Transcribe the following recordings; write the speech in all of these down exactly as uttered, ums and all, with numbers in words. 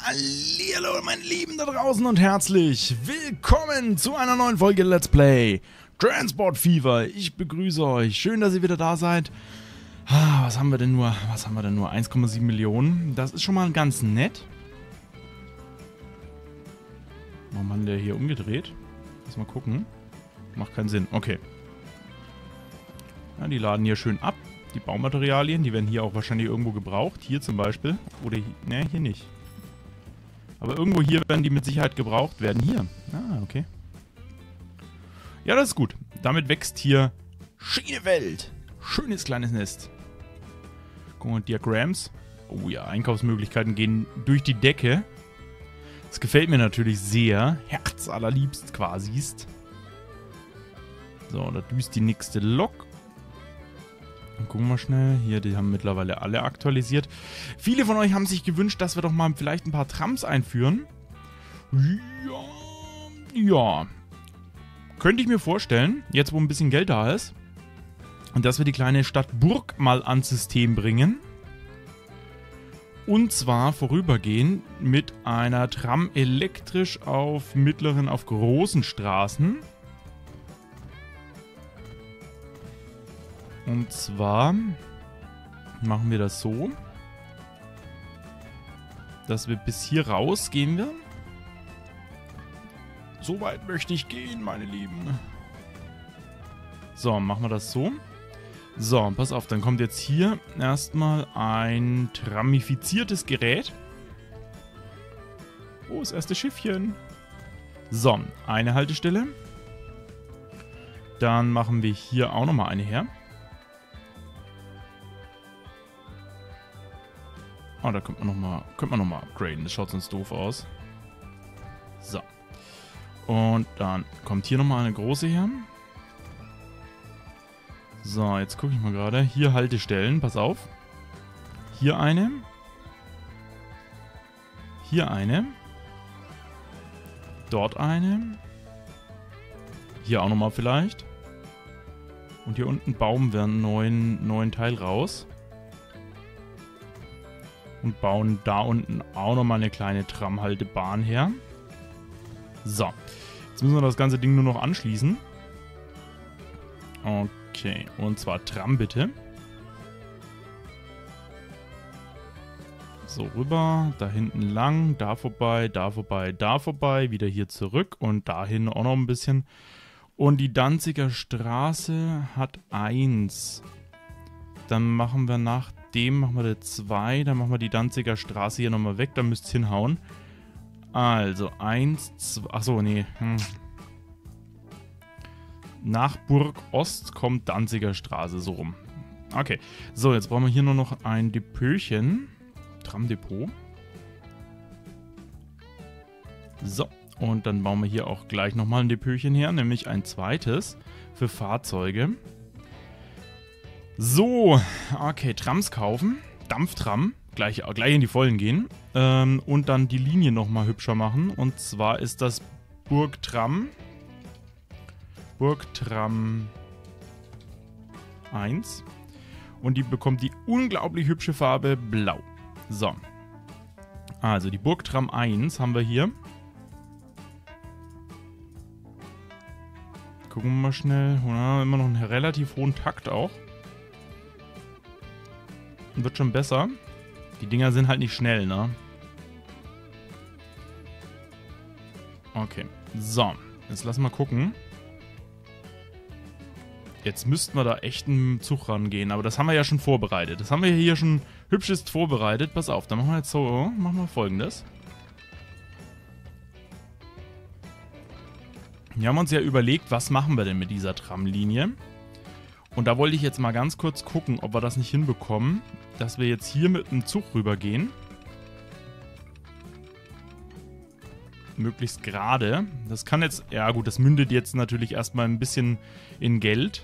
Hallihallo meine Lieben da draußen und herzlich willkommen zu einer neuen Folge Let's Play Transport Fever. Ich begrüße euch. Schön, dass ihr wieder da seid. Was haben wir denn nur? Was haben wir denn nur? eins Komma sieben Millionen. Das ist schon mal ganz nett. Warum haben wir hier umgedreht? Lass mal gucken. Macht keinen Sinn. Okay. Ja, die laden hier schön ab. Die Baumaterialien, die werden hier auch wahrscheinlich irgendwo gebraucht. Hier zum Beispiel. Oder hier. Ne, hier nicht. Aber irgendwo hier werden die mit Sicherheit gebraucht werden. Hier. Ah, okay. Ja, das ist gut. Damit wächst hier Schienewelt. Schönes kleines Nest. Gucken wir mal, Diagramms. Oh ja, Einkaufsmöglichkeiten gehen durch die Decke. Das gefällt mir natürlich sehr. Herz allerliebst quasi. So, da düst die nächste Lok. Dann gucken wir schnell. Hier, die haben mittlerweile alle aktualisiert. Viele von euch haben sich gewünscht, dass wir doch mal vielleicht ein paar Trams einführen. Ja, ja. Könnte ich mir vorstellen, jetzt wo ein bisschen Geld da ist. Und dass wir die kleine Stadt Burg mal ans System bringen. Und zwar vorübergehend mit einer Tram elektrisch auf mittleren, auf großen Straßen. Und zwar machen wir das so, dass wir bis hier raus gehen wir. So weit möchte ich gehen, meine Lieben. So, machen wir das so. So, pass auf, dann kommt jetzt hier erstmal ein tramifiziertes Gerät. Oh, das erste Schiffchen. So, eine Haltestelle. Dann machen wir hier auch nochmal eine her. Oh, da könnte man nochmal, könnte man nochmal upgraden. Das schaut sonst doof aus. So. Und dann kommt hier nochmal eine große her. So, jetzt gucke ich mal gerade. Hier Haltestellen, pass auf. Hier eine. Hier eine. Dort eine. Hier auch nochmal vielleicht. Und hier unten bauen wir einen neuen, neuen Teil raus. Und bauen da unten auch nochmal eine kleine Tramhaltebahn her. So. Jetzt müssen wir das ganze Ding nur noch anschließen. Okay. Und zwar Tram bitte. So rüber. Da hinten lang. Da vorbei. Da vorbei. Da vorbei. Wieder hier zurück. Und dahin auch noch ein bisschen. Und die Danziger Straße hat eins. Dann machen wir nach dem machen wir der zwei, dann machen wir die Danziger Straße hier nochmal weg, da müsst ihr hinhauen. Also, eins, zwei, achso, nee. Hm. Nach Burg Ost kommt Danziger Straße, so rum. Okay, so, jetzt brauchen wir hier nur noch ein Depötchen. Tramdepot. So, und dann bauen wir hier auch gleich nochmal ein Depötchen her, nämlich ein zweites für Fahrzeuge. So, okay, Trams kaufen, Dampftram, gleich, gleich in die Vollen gehen ähm, und dann die Linie nochmal hübscher machen. Und zwar ist das Burgtram, Burgtram eins und die bekommt die unglaublich hübsche Farbe Blau. So, also die Burgtram eins haben wir hier. Gucken wir mal schnell, ja, immer noch einen relativ hohen Takt auch. Wird schon besser. Die Dinger sind halt nicht schnell, ne? Okay. So. Jetzt lass mal gucken. Jetzt müssten wir da echt einen Zug rangehen. Aber das haben wir ja schon vorbereitet. Das haben wir hier schon hübschest vorbereitet. Pass auf, dann machen wir jetzt so. Machen wir Folgendes. Wir haben uns ja überlegt, was machen wir denn mit dieser Tramlinie? Und da wollte ich jetzt mal ganz kurz gucken, ob wir das nicht hinbekommen, dass wir jetzt hier mit einem Zug rübergehen. Möglichst gerade. Das kann jetzt, ja gut, das mündet jetzt natürlich erstmal ein bisschen in Geld.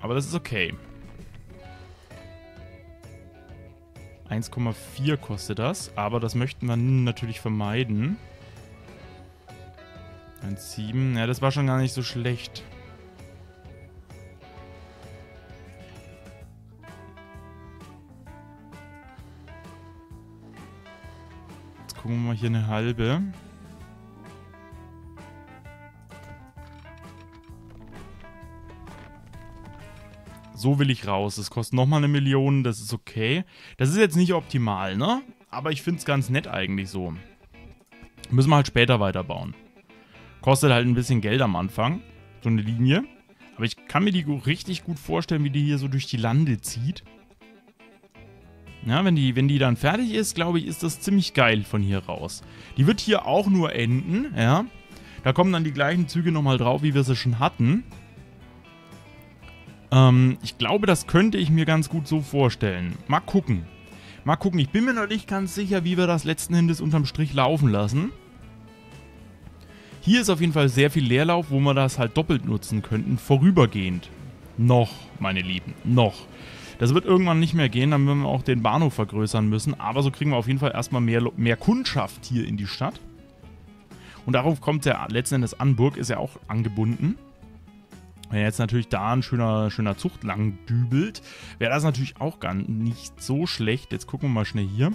Aber das ist okay. eins Komma vier kostet das, aber das möchten wir natürlich vermeiden. eins Komma sieben. Ja, das war schon gar nicht so schlecht. gucken wir mal hier eine halbe. So will ich raus. Das kostet nochmal eine Million, das ist okay. Das ist jetzt nicht optimal, ne? Aber ich finde es ganz nett eigentlich so. Müssen wir halt später weiterbauen. Kostet halt ein bisschen Geld am Anfang, so eine Linie. Aber ich kann mir die richtig gut vorstellen, wie die hier so durch die Lande zieht. Ja, wenn die, wenn die dann fertig ist, glaube ich, ist das ziemlich geil von hier raus. Die wird hier auch nur enden, ja. Da kommen dann die gleichen Züge nochmal drauf, wie wir sie schon hatten. Ähm, ich glaube, das könnte ich mir ganz gut so vorstellen. Mal gucken. Mal gucken, ich bin mir noch nicht ganz sicher, wie wir das letzten Endes unterm Strich laufen lassen. Hier ist auf jeden Fall sehr viel Leerlauf, wo wir das halt doppelt nutzen könnten, vorübergehend. Noch, meine Lieben, noch. Das wird irgendwann nicht mehr gehen, dann werden wir auch den Bahnhof vergrößern müssen. Aber so kriegen wir auf jeden Fall erstmal mehr, mehr Kundschaft hier in die Stadt. Und darauf kommt ja letzten Endes an. Burg ist ja auch angebunden. Wenn jetzt natürlich da ein schöner, schöner Zucht lang dübelt, wäre das natürlich auch gar nicht so schlecht. Jetzt gucken wir mal schnell hier.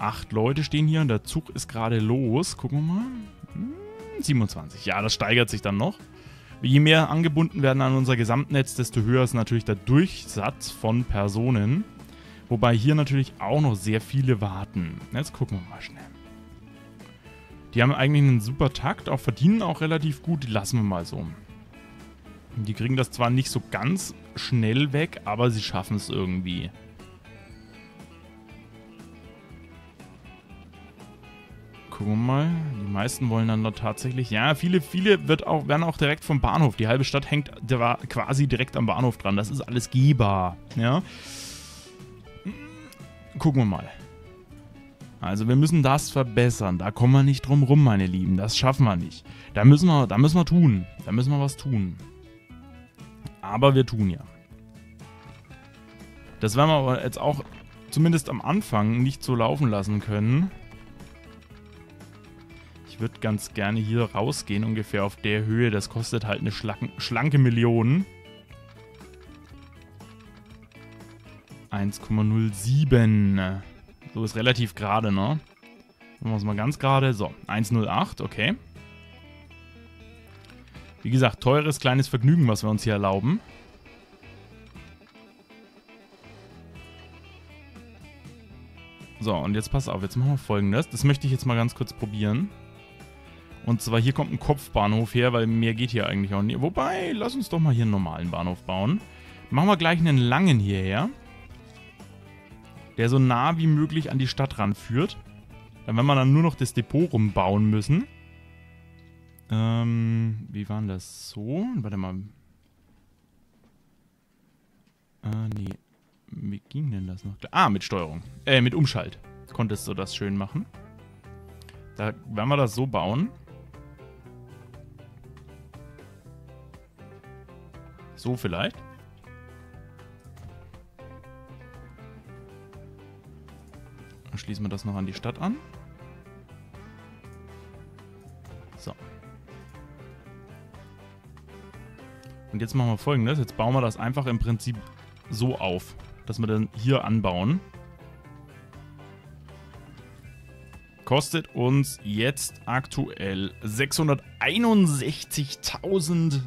Acht Leute stehen hier und der Zug ist gerade los. Gucken wir mal. Hm. siebenundzwanzig. Ja, das steigert sich dann noch. Je mehr angebunden werden an unser Gesamtnetz, desto höher ist natürlich der Durchsatz von Personen. Wobei hier natürlich auch noch sehr viele warten. Jetzt gucken wir mal schnell. Die haben eigentlich einen super Takt, auch verdienen auch relativ gut. Die lassen wir mal so. Die kriegen das zwar nicht so ganz schnell weg, aber sie schaffen es irgendwie. Gucken wir mal. Die meisten wollen dann da tatsächlich... Ja, viele, viele wird auch, werden auch direkt vom Bahnhof. Die halbe Stadt hängt da quasi direkt am Bahnhof dran. Das ist alles gehbar. Ja. Gucken wir mal. Also wir müssen das verbessern. Da kommen wir nicht drum rum, meine Lieben. Das schaffen wir nicht. Da müssen wir, da müssen wir tun. Da müssen wir was tun. Aber wir tun ja. Das werden wir aber jetzt auch zumindest am Anfang nicht so laufen lassen können. Ich würde ganz gerne hier rausgehen, ungefähr auf der Höhe. Das kostet halt eine schlanke Million. eins Komma null sieben. So ist relativ gerade, ne? Machen wir es mal ganz gerade. So, eins Komma null acht, okay. Wie gesagt, teures kleines Vergnügen, was wir uns hier erlauben. So, und jetzt pass auf, jetzt machen wir Folgendes. Das möchte ich jetzt mal ganz kurz probieren. Und zwar hier kommt ein Kopfbahnhof her, weil mehr geht hier eigentlich auch nicht. Wobei, lass uns doch mal hier einen normalen Bahnhof bauen. Machen wir gleich einen langen hierher. Der so nah wie möglich an die Stadt ranführt. Dann werden wir dann nur noch das Depot rumbauen müssen. Ähm, wie war denn das so? Warte mal. Äh, nee. Wie ging denn das noch? Ah, mit Steuerung. Äh, mit Umschalt. Konntest du das schön machen. Da werden wir das so bauen. So vielleicht. Dann schließen wir das noch an die Stadt an. So. Und jetzt machen wir Folgendes. Jetzt bauen wir das einfach im Prinzip so auf, dass wir dann hier anbauen. Kostet uns jetzt aktuell sechshunderteinundsechzigtausend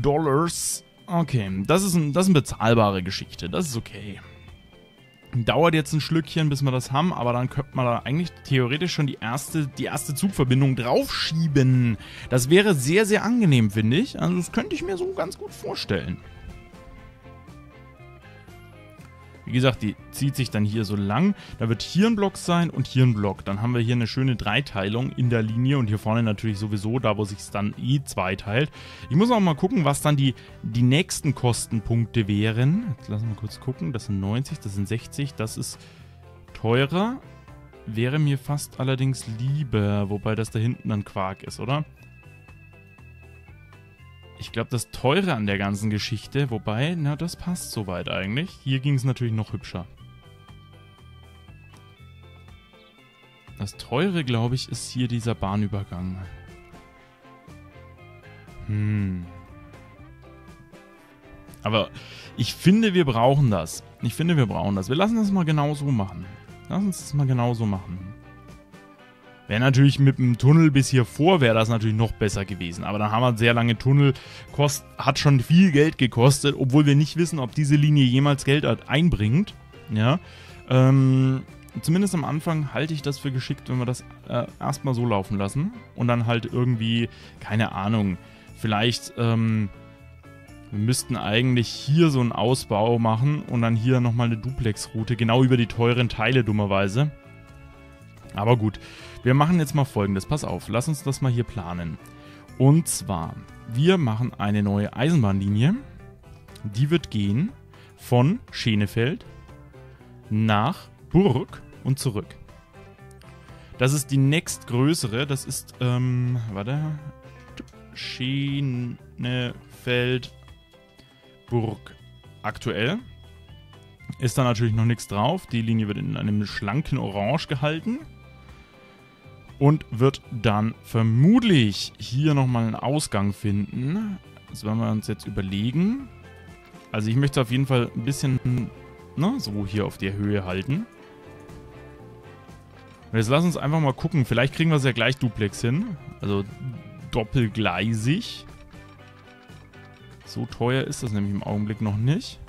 Dollars. Okay, das ist, ein, das ist eine bezahlbare Geschichte. Das ist okay. Dauert jetzt ein Schlückchen, bis wir das haben, aber dann könnte man da eigentlich theoretisch schon die erste, die erste Zugverbindung draufschieben. Das wäre sehr, sehr angenehm, finde ich. Also das könnte ich mir so ganz gut vorstellen. Wie gesagt, die zieht sich dann hier so lang. Da wird hier ein Block sein und hier ein Block. Dann haben wir hier eine schöne Dreiteilung in der Linie und hier vorne natürlich sowieso, da wo sich es dann eh zweiteilt. Ich muss auch mal gucken, was dann die, die nächsten Kostenpunkte wären. Jetzt lassen wir mal kurz gucken. Das sind neunzig, das sind sechzig, das ist teurer. Wäre mir fast allerdings lieber, wobei das da hinten dann Quark ist, oder? Ich glaube, das Teure an der ganzen Geschichte, wobei, na, das passt soweit eigentlich. Hier ging es natürlich noch hübscher. Das Teure, glaube ich, ist hier dieser Bahnübergang. Hm. Aber ich finde, wir brauchen das. Ich finde, wir brauchen das. Wir lassen das mal genau so machen. Lass uns das mal genauso machen. Wäre natürlich mit dem Tunnel bis hier vor, wäre das natürlich noch besser gewesen. Aber dann haben wir sehr lange Tunnel, kost, hat schon viel Geld gekostet, obwohl wir nicht wissen, ob diese Linie jemals Geld einbringt. Ja, ähm, zumindest am Anfang halte ich das für geschickt, wenn wir das äh, erstmal so laufen lassen. Und dann halt irgendwie, keine Ahnung, vielleicht, ähm, wir müssten eigentlich hier so einen Ausbau machen und dann hier nochmal eine Duplex-Route, genau über die teuren Teile, dummerweise. Aber gut, wir machen jetzt mal Folgendes, pass auf, lass uns das mal hier planen. Und zwar, wir machen eine neue Eisenbahnlinie, die wird gehen von Schenefeld nach Burg und zurück. Das ist die nächstgrößere, das ist, ähm, warte, Schenefeld, Burg aktuell. Ist da natürlich noch nichts drauf, die Linie wird in einem schlanken Orange gehalten. Und wird dann vermutlich hier nochmal einen Ausgang finden. Das werden wir uns jetzt überlegen. Also ich möchte auf jeden Fall ein bisschen, ne, so hier auf der Höhe halten. Und jetzt lass uns einfach mal gucken. Vielleicht kriegen wir es ja gleich duplex hin. Also doppelgleisig. So teuer ist das nämlich im Augenblick noch nicht.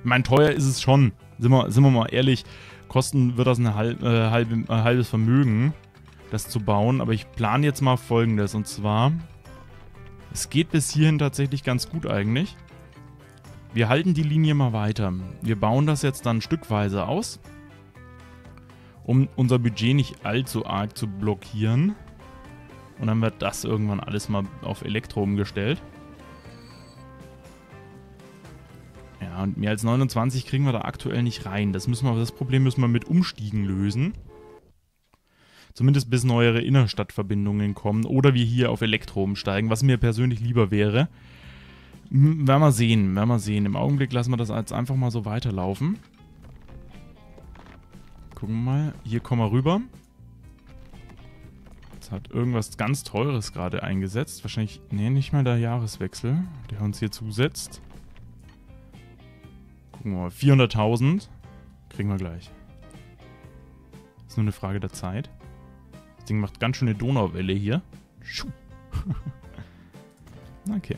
Ich meine, teuer ist es schon. Sind wir, sind wir mal ehrlich. Kosten wird das ein halb, äh, halb, äh, halbes Vermögen, das zu bauen, aber ich plane jetzt mal Folgendes, und zwar, es geht bis hierhin tatsächlich ganz gut eigentlich. Wir halten die Linie mal weiter. Wir bauen das jetzt dann stückweise aus, um unser Budget nicht allzu arg zu blockieren. Und dann wird das irgendwann alles mal auf Elektro umgestellt. Ja, und mehr als neunundzwanzig kriegen wir da aktuell nicht rein. Das müssen wir, das Problem müssen wir mit Umstiegen lösen. Zumindest bis neuere Innerstadtverbindungen kommen oder wir hier auf Elektro umsteigen, was mir persönlich lieber wäre. M- werden wir sehen, werden wir sehen. Im Augenblick lassen wir das jetzt einfach mal so weiterlaufen. Gucken wir mal, hier kommen wir rüber. Jetzt hat irgendwas ganz Teures gerade eingesetzt. Wahrscheinlich, nee, nicht mal der Jahreswechsel, der uns hier zusetzt. Gucken wir mal, vierhunderttausend kriegen wir gleich. Ist nur eine Frage der Zeit. Das Ding macht ganz schöne Donauwelle hier. Okay.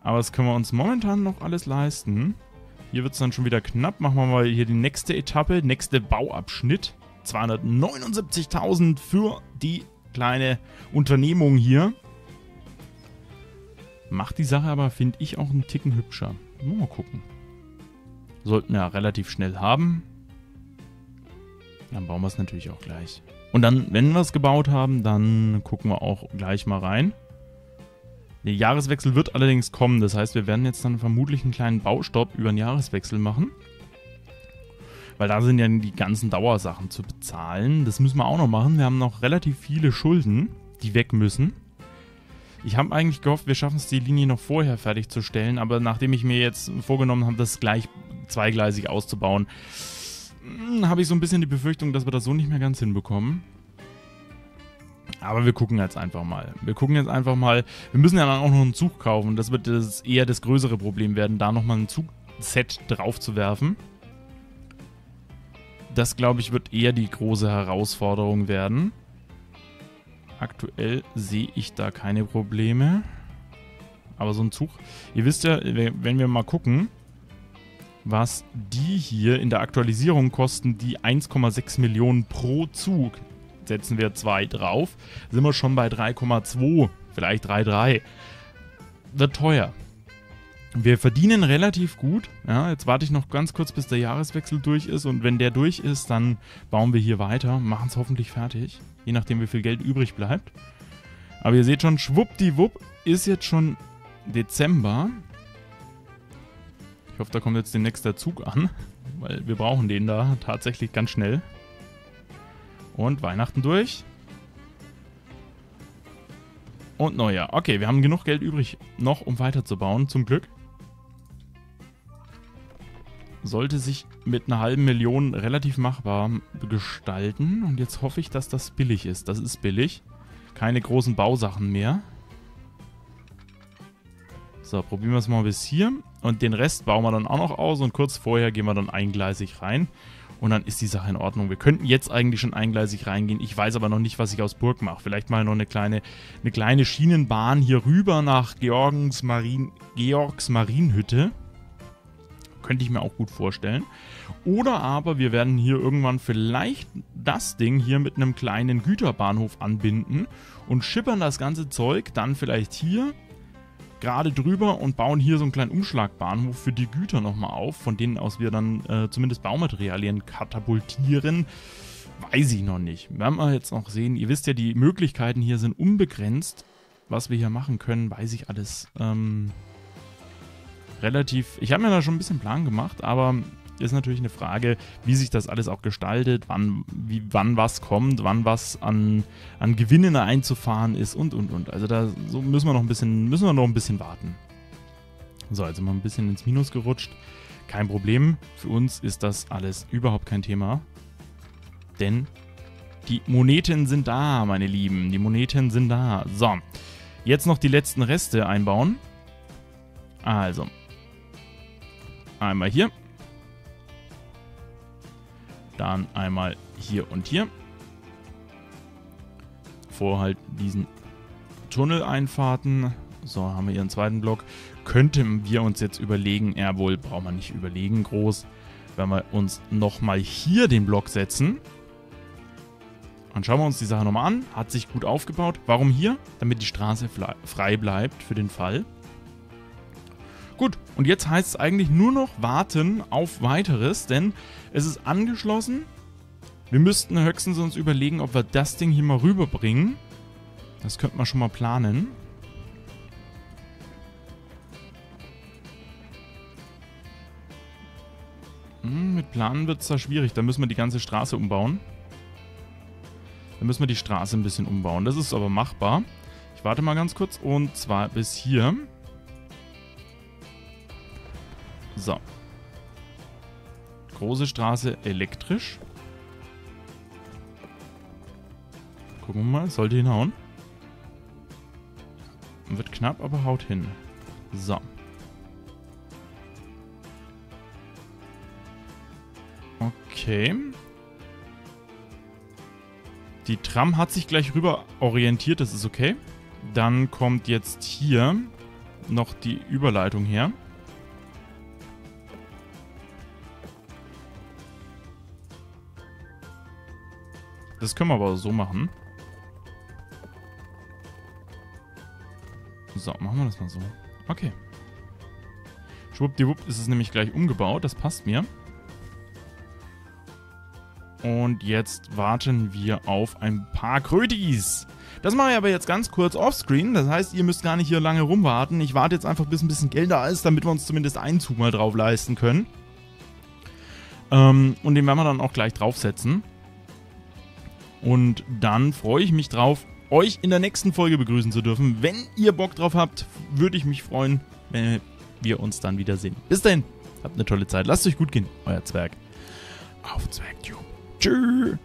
Aber das können wir uns momentan noch alles leisten. Hier wird es dann schon wieder knapp. Machen wir mal hier die nächste Etappe. Nächste Bauabschnitt. zweihundertneunundsiebzigtausend für die kleine Unternehmung hier. Macht die Sache aber, finde ich, auch einen Ticken hübscher. Nur mal gucken. Sollten wir ja relativ schnell haben. Dann bauen wir es natürlich auch gleich. Und dann, wenn wir es gebaut haben, dann gucken wir auch gleich mal rein. Der Jahreswechsel wird allerdings kommen. Das heißt, wir werden jetzt dann vermutlich einen kleinen Baustopp über den Jahreswechsel machen. Weil da sind ja die ganzen Dauersachen zu bezahlen. Das müssen wir auch noch machen. Wir haben noch relativ viele Schulden, die weg müssen. Ich habe eigentlich gehofft, wir schaffen es, die Linie noch vorher fertigzustellen. Aber nachdem ich mir jetzt vorgenommen habe, das gleich zweigleisig auszubauen, habe ich so ein bisschen die Befürchtung, dass wir das so nicht mehr ganz hinbekommen. Aber wir gucken jetzt einfach mal. Wir gucken jetzt einfach mal. Wir müssen ja dann auch noch einen Zug kaufen. Das wird das eher das größere Problem werden, da nochmal ein Zugset drauf zu werfen. Das, glaube ich, wird eher die große Herausforderung werden. Aktuell sehe ich da keine Probleme. Aber so ein Zug... Ihr wisst ja, wenn wir mal gucken... was die hier in der Aktualisierung kosten, die eins Komma sechs Millionen pro Zug. Setzen wir zwei drauf, sind wir schon bei drei Komma zwei, vielleicht drei Komma drei. Wird teuer. Wir verdienen relativ gut. Ja, jetzt warte ich noch ganz kurz, bis der Jahreswechsel durch ist. Und wenn der durch ist, dann bauen wir hier weiter, machen es hoffentlich fertig. Je nachdem, wie viel Geld übrig bleibt. Aber ihr seht schon, schwuppdiwupp ist jetzt schon Dezember. Ich hoffe, da kommt jetzt demnächst der Zug an, weil wir brauchen den da tatsächlich ganz schnell. Und Weihnachten durch. Und Neujahr. Okay, wir haben genug Geld übrig noch, um weiterzubauen, zum Glück. Sollte sich mit einer halben Million relativ machbar gestalten. Und jetzt hoffe ich, dass das billig ist. Das ist billig. Keine großen Bausachen mehr. So, probieren wir es mal bis hier. Und den Rest bauen wir dann auch noch aus und kurz vorher gehen wir dann eingleisig rein. und dann ist die Sache in Ordnung. Wir könnten jetzt eigentlich schon eingleisig reingehen. Ich weiß aber noch nicht, was ich aus Burg mache. Vielleicht mal noch eine kleine, eine kleine Schienenbahn hier rüber nach Georgs Marien, Georgs Marienhütte. Könnte ich mir auch gut vorstellen. Oder aber wir werden hier irgendwann vielleicht das Ding hier mit einem kleinen Güterbahnhof anbinden und schippern das ganze Zeug dann vielleicht hier gerade drüber und bauen hier so einen kleinen Umschlagbahnhof für die Güter nochmal auf, von denen aus wir dann äh, zumindest Baumaterialien katapultieren. Weiß ich noch nicht. Werden wir jetzt noch sehen. Ihr wisst ja, die Möglichkeiten hier sind unbegrenzt. Was wir hier machen können, weiß ich alles. Ähm... Relativ, ich habe mir da schon ein bisschen Plan gemacht, aber ist natürlich eine Frage, wie sich das alles auch gestaltet, wann, wie, wann was kommt, wann was an, an Gewinnen einzufahren ist und und und. Also da so müssen wir noch ein bisschen, müssen wir noch ein bisschen warten. So, also mal ein bisschen ins Minus gerutscht. Kein Problem. Für uns ist das alles überhaupt kein Thema. Denn die Moneten sind da, meine Lieben. Die Moneten sind da. So. Jetzt noch die letzten Reste einbauen. Also. Einmal hier. Dann einmal hier und hier. Vor halt diesen Tunneleinfahrten. So, haben wir hier einen zweiten Block. Könnten wir uns jetzt überlegen, ja wohl, braucht man nicht überlegen groß, wenn wir uns nochmal hier den Block setzen. Dann schauen wir uns die Sache nochmal an. Hat sich gut aufgebaut. Warum hier? Damit die Straße frei bleibt für den Fall. Gut, und jetzt heißt es eigentlich nur noch warten auf weiteres, denn es ist angeschlossen. Wir müssten höchstens uns überlegen, ob wir das Ding hier mal rüberbringen. Das könnte man schon mal planen. Hm, mit Planen wird es da schwierig, da müssen wir die ganze Straße umbauen. Da müssen wir die Straße ein bisschen umbauen, das ist aber machbar. Ich warte mal ganz kurz und zwar bis hier. So. Große Straße elektrisch. Gucken wir mal, sollte hinhauen. Wird knapp, aber haut hin. So. Okay. Die Tram hat sich gleich rüber orientiert, das ist okay. Dann kommt jetzt hier noch die Überleitung her. Das können wir aber so machen. So, machen wir das mal so. Okay. Schwuppdiwupp ist es nämlich gleich umgebaut. Das passt mir. Und jetzt warten wir auf ein paar Krötis. Das mache ich aber jetzt ganz kurz offscreen. Das heißt, ihr müsst gar nicht hier lange rumwarten. Ich warte jetzt einfach, bis ein bisschen Geld da ist, damit wir uns zumindest einen Zug mal drauf leisten können. Ähm, und den werden wir dann auch gleich draufsetzen. Und dann freue ich mich drauf, euch in der nächsten Folge begrüßen zu dürfen. Wenn ihr Bock drauf habt, würde ich mich freuen, wenn wir uns dann wiedersehen. Bis dahin, habt eine tolle Zeit. Lasst euch gut gehen, euer Zwerg. Auf ZwergTube. Tschüss.